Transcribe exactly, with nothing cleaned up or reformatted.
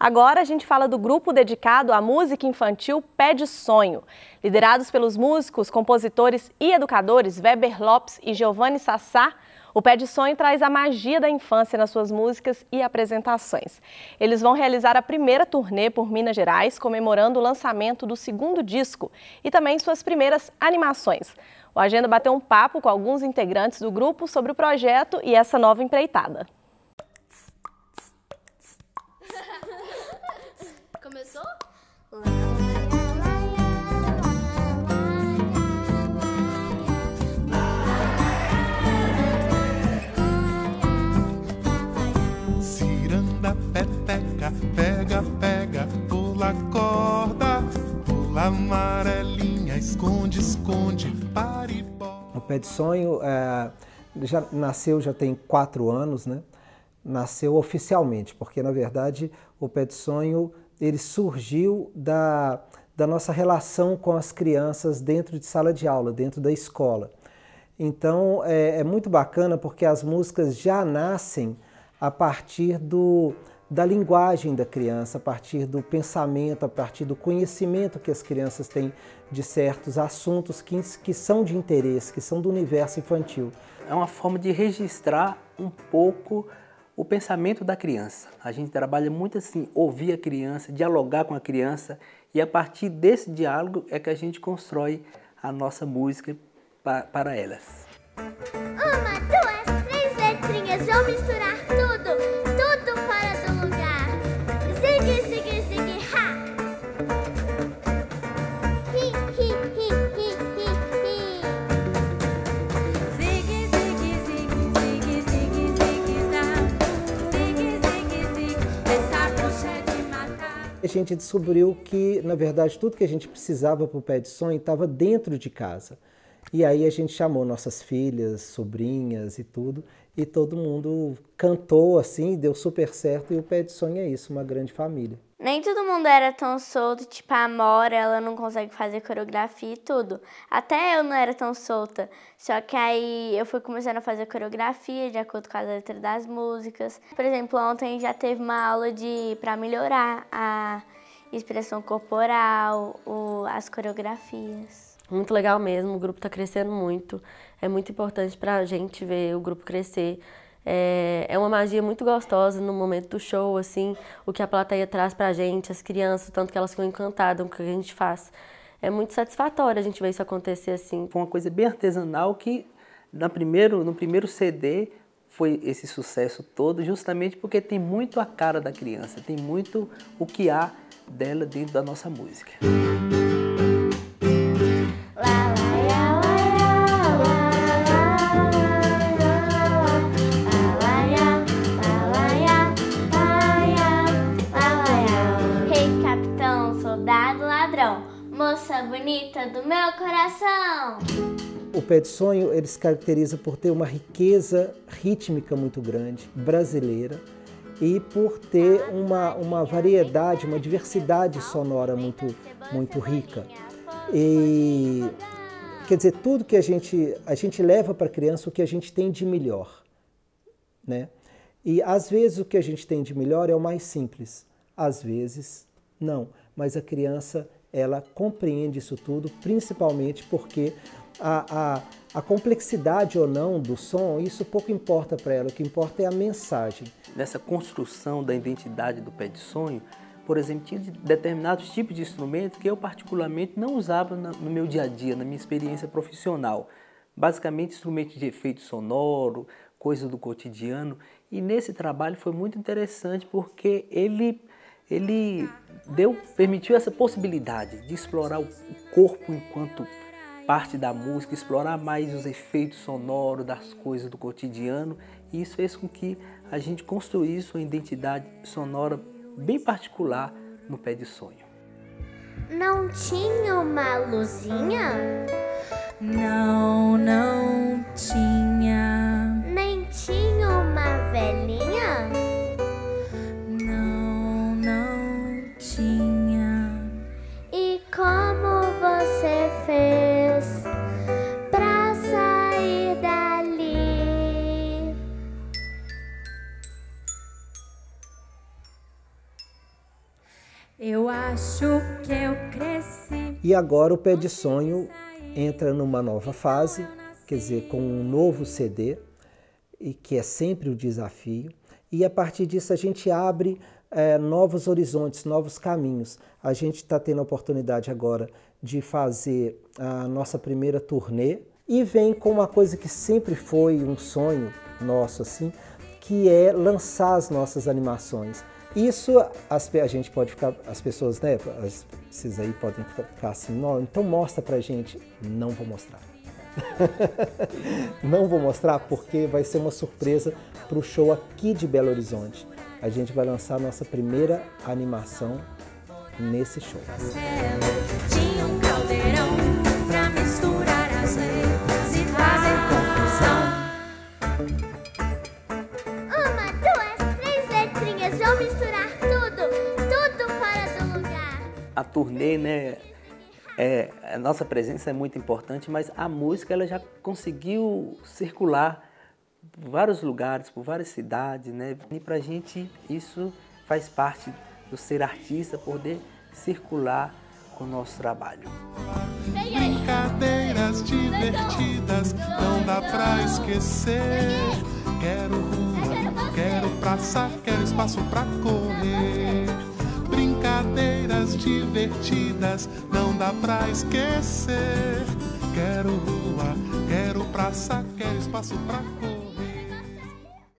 Agora a gente fala do grupo dedicado à música infantil Pé de Sonho. Liderados pelos músicos, compositores e educadores Weber Lopes e Geovane Sassá, o Pé de Sonho traz a magia da infância nas suas músicas e apresentações. Eles vão realizar a primeira turnê por Minas Gerais, comemorando o lançamento do segundo disco e também suas primeiras animações. O Agenda bateu um papo com alguns integrantes do grupo sobre o projeto e essa nova empreitada. Começou? Ciranda, peteca, pega, pega, pula corda, pula amarelinha, esconde, esconde, paribó. O Pé de Sonho é, já nasceu, já tem quatro anos, né? Nasceu oficialmente, porque na verdade o Pé de Sonho ele surgiu da, da nossa relação com as crianças dentro de sala de aula, dentro da escola. Então é, é muito bacana porque as músicas já nascem a partir do, da linguagem da criança, a partir do pensamento, a partir do conhecimento que as crianças têm de certos assuntos que, que são de interesse, que são do universo infantil. É uma forma de registrar um pouco o pensamento da criança. A gente trabalha muito assim, ouvir a criança, dialogar com a criança, e a partir desse diálogo é que a gente constrói a nossa música pa para elas. Uma, duas, três letrinhas, vou misturar tudo, tudo fora do lugar. Zigue, zigue, zigue, ha! Hi, hi, hi, hi, hi, hi. Zigue, zigue, zigue, zigue, zigue, zigue, da. A gente descobriu que, na verdade, tudo que a gente precisava para o Pé de Sonho estava dentro de casa. E aí a gente chamou nossas filhas, sobrinhas e tudo, e todo mundo cantou assim, deu super certo, e o Pé de Sonho é isso, uma grande família. Nem todo mundo era tão solto, tipo a Amora, ela não consegue fazer coreografia e tudo. Até eu não era tão solta, só que aí eu fui começando a fazer coreografia de acordo com as letras das músicas. Por exemplo, ontem já teve uma aula de para melhorar a expressão corporal, o, as coreografias. Muito legal mesmo, o grupo está crescendo muito. É muito importante para a gente ver o grupo crescer. É, é uma magia muito gostosa no momento do show, assim, o que a plateia traz para a gente, as crianças, tanto que elas ficam encantadas com o que a gente faz. É muito satisfatório a gente ver isso acontecer assim. Foi uma coisa bem artesanal que na primeiro, no primeiro C D foi esse sucesso todo, justamente porque tem muito a cara da criança, tem muito o que há dela dentro da nossa música. Moça bonita do meu coração! O Pé de Sonho ele se caracteriza por ter uma riqueza rítmica muito grande, brasileira, e por ter uma, uma variedade, uma diversidade sonora muito, muito rica. E, quer dizer, tudo que a gente, a gente leva para a criança o que a gente tem de melhor, né? E às vezes o que a gente tem de melhor é o mais simples, às vezes não, mas a criança ela compreende isso tudo, principalmente porque a, a, a complexidade ou não do som, isso pouco importa para ela, o que importa é a mensagem. Nessa construção da identidade do Pé de Sonho, por exemplo, tinha determinados tipos de instrumentos que eu particularmente não usava no meu dia a dia, na minha experiência profissional. Basicamente instrumentos de efeito sonoro, coisas do cotidiano, e nesse trabalho foi muito interessante porque ele... Ele deu, permitiu essa possibilidade de explorar o corpo enquanto parte da música, explorar mais os efeitos sonoros das coisas do cotidiano, e isso fez com que a gente construísse uma identidade sonora bem particular no Pé de Sonho. Não tinha uma luzinha? Não, não tinha. Nem tinha uma velhinha? Eu acho que eu cresci. E agora o Pé de Sonho entra numa nova fase, quer dizer, com um novo C D, e que é sempre o desafio, e a partir disso a gente abre é, novos horizontes, novos caminhos. A gente está tendo a oportunidade agora de fazer a nossa primeira turnê, e vem com uma coisa que sempre foi um sonho nosso, assim, que é lançar as nossas animações. Isso as, a gente pode ficar, as pessoas, né, as, vocês aí podem ficar assim, não, então mostra pra gente. Não vou mostrar. Não vou mostrar porque vai ser uma surpresa pro show aqui de Belo Horizonte. A gente vai lançar a nossa primeira animação nesse show. A turnê, né, é, a nossa presença é muito importante, mas a música ela já conseguiu circular por vários lugares, por várias cidades, né? E pra gente isso faz parte do ser artista, poder circular com o nosso trabalho. Brincadeiras divertidas, não dá pra esquecer. Quero rua, quero praça, quero espaço pra correr. Brincadeiras divertidas, não dá pra esquecer. Quero rua, quero praça, quero espaço pra correr.